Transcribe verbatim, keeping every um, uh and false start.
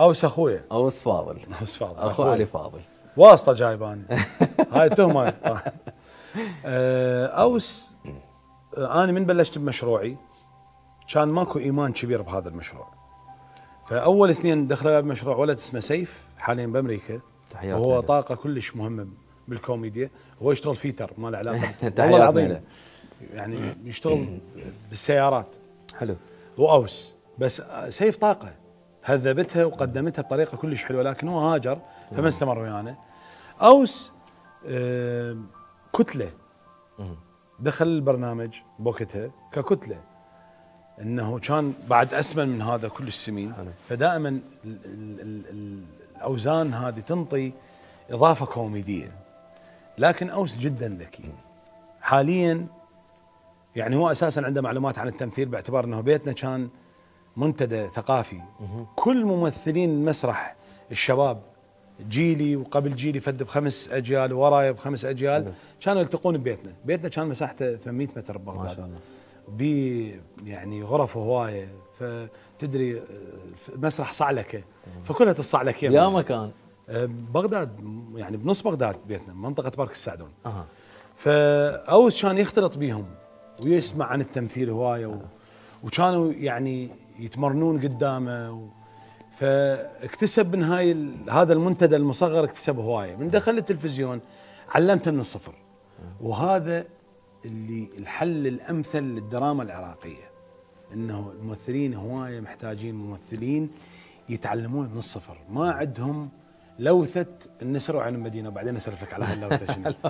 اوس اخويا اوس فاضل اوس فاضل اخو علي فاضل واسطه جايباني هاي تهمه. اوس انا من بلشت بمشروعي كان ماكو ايمان كبير بهذا المشروع، فاول اثنين دخلوا بمشروع ولد اسمه سيف حاليا بامريكا، وهو طاقه كلش مهمه بالكوميديا، هو يشتغل فيتر ما له علاقه والله العظيم يعني يشتغل بالسيارات حلو. واوس بس سيف طاقه هذبتها وقدمتها بطريقه كلش حلوه، لكن هو هاجر فما استمر ويانا. اوس آه كتله دخل البرنامج بوقتها ككتله، انه كان بعد اسمن من هذا كلش سمين، فدائما ال ال ال الاوزان هذه تنطي اضافه كوميديه، لكن اوس جدا ذكي حاليا. يعني هو اساسا عنده معلومات عن التمثيل باعتبار انه بيتنا كان منتدى ثقافي، كل ممثلين المسرح الشباب جيلي وقبل جيلي فد بخمس اجيال وراي بخمس اجيال كانوا يلتقون ببيتنا، بيتنا كان مساحته ثمانمئة متر ببغداد ما شاء الله، بي يعني غرف هوايه، فتدري مسرح صعلكه فكلها الصعلكيه يا مكان بغداد، يعني بنص بغداد بيتنا منطقه بارك السعدون. اها فاوس كان يختلط بيهم ويسمع عن التمثيل هوايه و... وكانوا يعني يتمرنون قدامه و... فاكتسب من هاي ال... هذا المنتدى المصغر اكتسب هوايه، من دخل التلفزيون علمته من الصفر، وهذا اللي الحل الامثل للدراما العراقيه، انه الممثلين هوايه محتاجين ممثلين يتعلمون من الصفر، ما عندهم لوثه النسر وعين المدينه، وبعدين اسولف لك على هاللوثه شنو